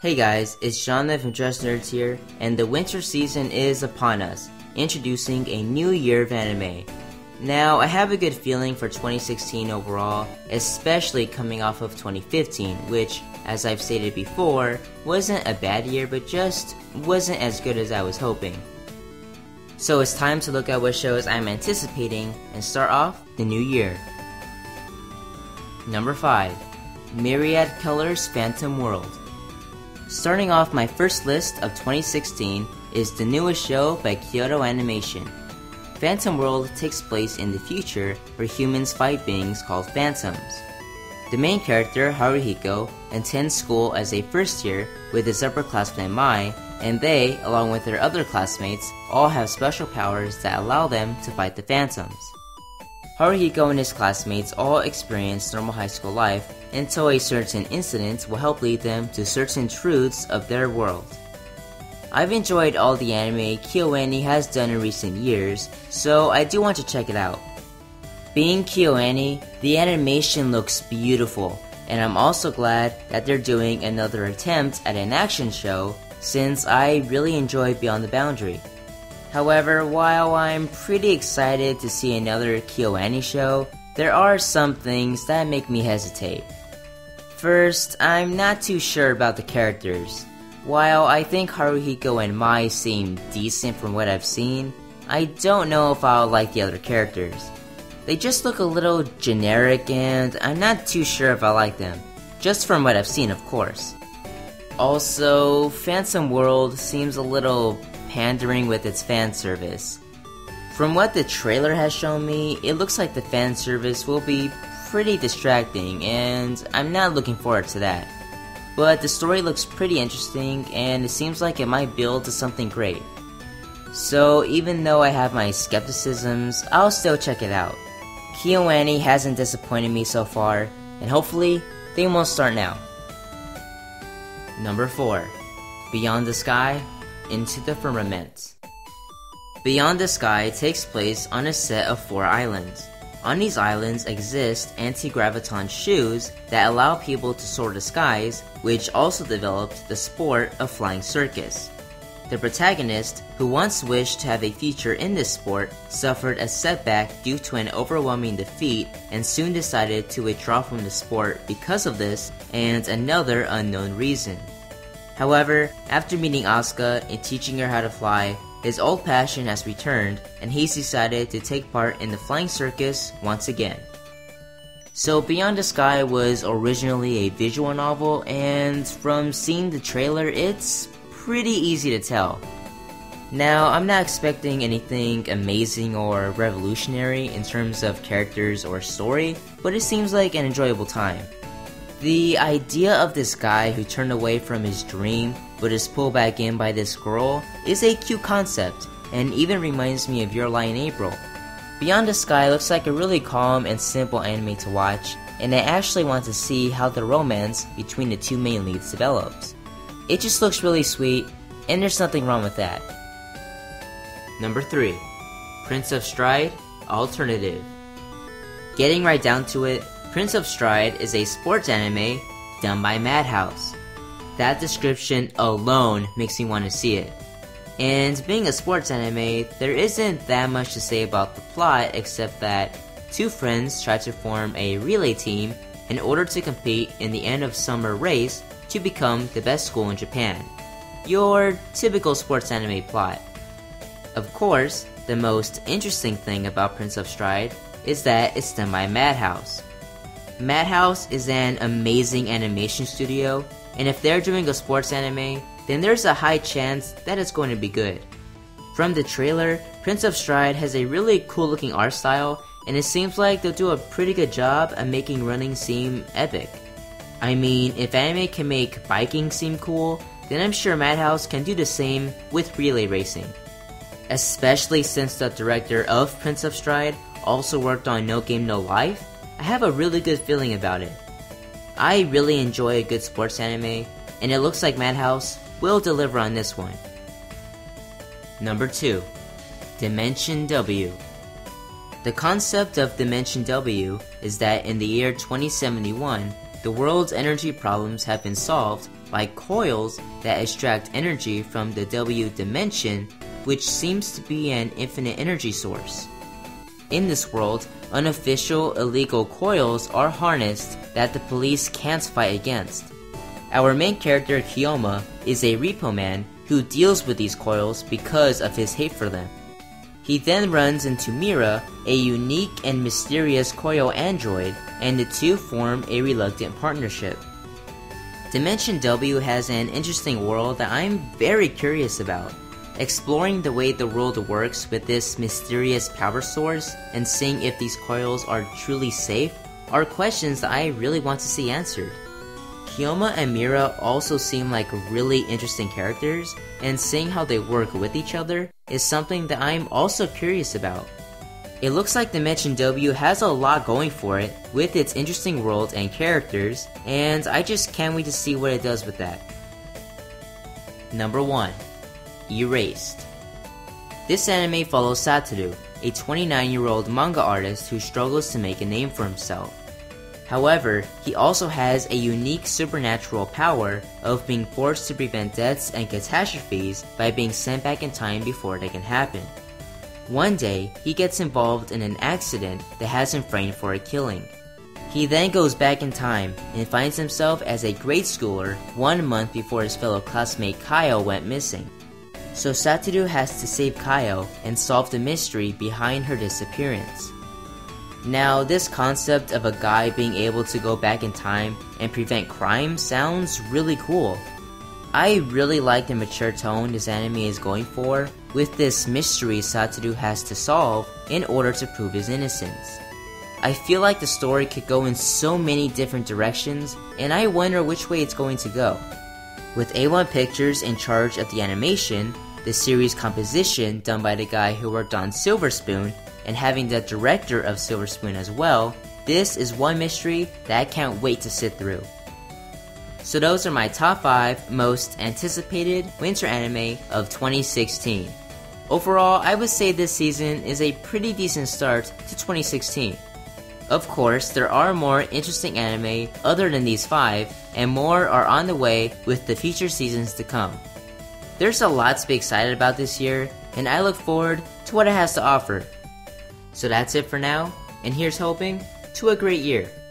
Hey guys, it's Jean Lev from Just Nerds here, and the winter season is upon us, introducing a new year of anime. Now, I have a good feeling for 2016 overall, especially coming off of 2015, which, as I've stated before, wasn't a bad year but just wasn't as good as I was hoping. So it's time to look at what shows I'm anticipating and start off the new year. Number 5. Myriad Colors Phantom World. Starting off my first list of 2016 is the newest show by Kyoto Animation. Phantom World takes place in the future where humans fight beings called phantoms. The main character, Haruhiko, attends school as a first year with his upperclassman Mai, and they, along with their other classmates, all have special powers that allow them to fight the phantoms. Haruhiko and his classmates all experience normal high school life until a certain incident will help lead them to certain truths of their world. I've enjoyed all the anime KyoAni has done in recent years, so I do want to check it out. Being KyoAni, the animation looks beautiful, and I'm also glad that they're doing another attempt at an action show since I really enjoyed Beyond the Boundary. However, while I'm pretty excited to see another KyoAni show, there are some things that make me hesitate. First, I'm not too sure about the characters. While I think Haruhiko and Mai seem decent from what I've seen, I don't know if I'll like the other characters. They just look a little generic and I'm not too sure if I like them, just from what I've seen of course. Also, Phantom World seems a little pandering with its fan service. From what the trailer has shown me, it looks like the fan service will be pretty distracting and I'm not looking forward to that. But the story looks pretty interesting and it seems like it might build to something great. So even though I have my skepticisms, I'll still check it out. KyoAni hasn't disappointed me so far and hopefully they won't start now. Number 4. Beyond the Sky into the Firmament. Beyond the Sky takes place on a set of 4 islands. On these islands exist anti-graviton shoes that allow people to soar to skies, which also developed the sport of Flying Circus. The protagonist, who once wished to have a future in this sport, suffered a setback due to an overwhelming defeat and soon decided to withdraw from the sport because of this and another unknown reason. However, after meeting Asuka and teaching her how to fly, his old passion has returned and he's decided to take part in the Flying Circus once again. So Beyond the Sky was originally a visual novel and from seeing the trailer it's pretty easy to tell. Now I'm not expecting anything amazing or revolutionary in terms of characters or story, but it seems like an enjoyable time. The idea of this guy who turned away from his dream but is pulled back in by this girl is a cute concept and even reminds me of Your Lie in April. Beyond the Sky looks like a really calm and simple anime to watch, and I actually want to see how the romance between the two main leads develops. It just looks really sweet and there's nothing wrong with that. Number 3. Prince of Stride Alternative. Getting right down to it, Prince of Stride is a sports anime done by Madhouse. That description alone makes me want to see it. And being a sports anime, there isn't that much to say about the plot except that two friends try to form a relay team in order to compete in the end of summer race to become the best school in Japan. Your typical sports anime plot. Of course, the most interesting thing about Prince of Stride is that it's done by Madhouse. Madhouse is an amazing animation studio, and if they're doing a sports anime, then there's a high chance that it's going to be good. From the trailer, Prince of Stride has a really cool looking art style, and it seems like they'll do a pretty good job at making running seem epic. I mean, if anime can make biking seem cool, then I'm sure Madhouse can do the same with relay racing. Especially since the director of Prince of Stride also worked on No Game No Life, I have a really good feeling about it. I really enjoy a good sports anime, and it looks like Madhouse will deliver on this one. Number 2. Dimension W. The concept of Dimension W is that in the year 2071, the world's energy problems have been solved by coils that extract energy from the W dimension, which seems to be an infinite energy source. In this world, unofficial illegal coils are harnessed that the police can't fight against. Our main character Kiyoma is a repo man who deals with these coils because of his hate for them. He then runs into Mira, a unique and mysterious coil android, and the two form a reluctant partnership. Dimension W has an interesting world that I'm very curious about. Exploring the way the world works with this mysterious power source and seeing if these coils are truly safe are questions that I really want to see answered. Kiyoma and Mira also seem like really interesting characters, and seeing how they work with each other is something that I'm also curious about. It looks like Dimension W has a lot going for it with its interesting world and characters, and I just can't wait to see what it does with that. Number 1. Erased. This anime follows Satoru, a 29-year-old manga artist who struggles to make a name for himself. However, he also has a unique supernatural power of being forced to prevent deaths and catastrophes by being sent back in time before they can happen. One day, he gets involved in an accident that has him framed for a killing. He then goes back in time and finds himself as a grade schooler 1 month before his fellow classmate Kayo went missing. So Satoru has to save Kayo and solve the mystery behind her disappearance. Now, this concept of a guy being able to go back in time and prevent crime sounds really cool. I really like the mature tone this anime is going for with this mystery Satoru has to solve in order to prove his innocence. I feel like the story could go in so many different directions, and I wonder which way it's going to go. With A1 Pictures in charge of the animation, the series composition done by the guy who worked on Silver Spoon, and having the director of Silver Spoon as well, this is one mystery that I can't wait to sit through. So those are my top 5 most anticipated winter anime of 2016. Overall, I would say this season is a pretty decent start to 2016. Of course, there are more interesting anime other than these 5, and more are on the way with the future seasons to come. There's a lot to be excited about this year, and I look forward to what it has to offer. So that's it for now, and here's hoping to a great year.